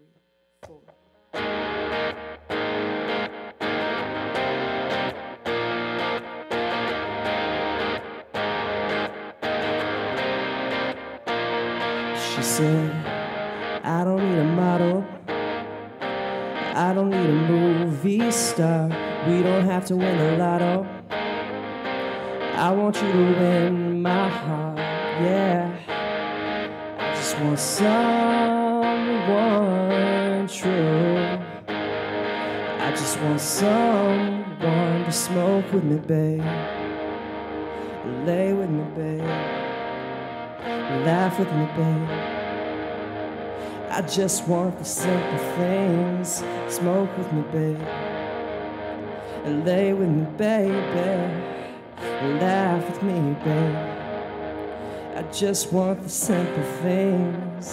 3, 4. She said, I don't need a model, I don't need a movie star, we don't have to win the lotto, I want you to win my heart, yeah. I just want someone true, I just want someone to smoke with me, babe, lay with me, babe, laugh with me, babe. I just want the simple things. Smoke with me, babe, and lay with me, baby. Laugh with me, babe. I just want the simple things.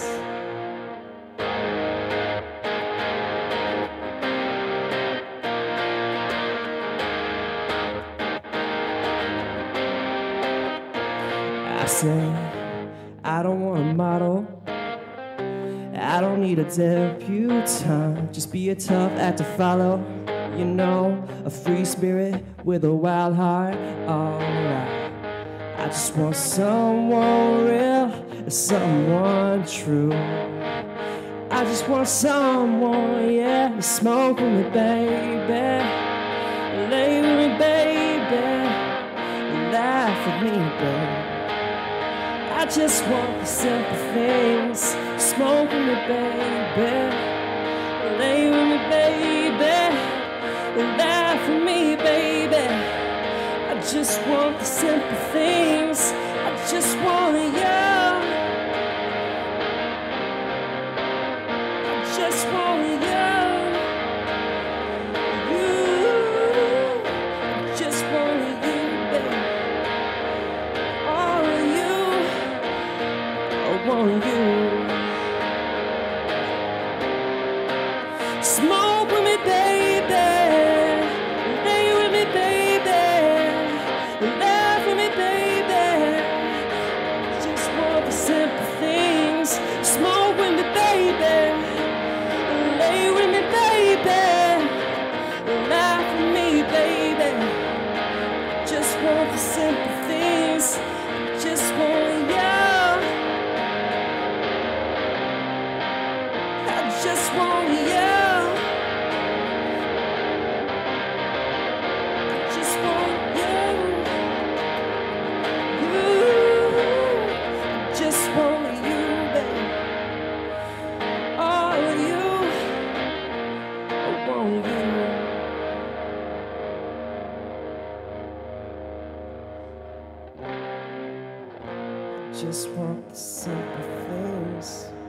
I say, I don't want a model, I don't need a debutante, just be a tough act to follow, you know, a free spirit with a wild heart, alright. I just want someone real, someone true, I just want someone, yeah, to smoke with me, baby, lay with me, baby, laugh with me, baby. I just want the simple things. Smoke with me, baby, lay with me, baby, laugh with me, baby. I just want the simple things. I just want you. I just want you. You. I just want you, baby. Want you. Smoke with me, baby, lay with me, baby, laugh with me, baby. Just want the simple things. Smoke with me, baby, lay with me, baby, laugh with me, baby. Just want the simple things. Just want you. Just want you. I just want you. You. Just want you, baby. All of you. I want you. I just want the simple things.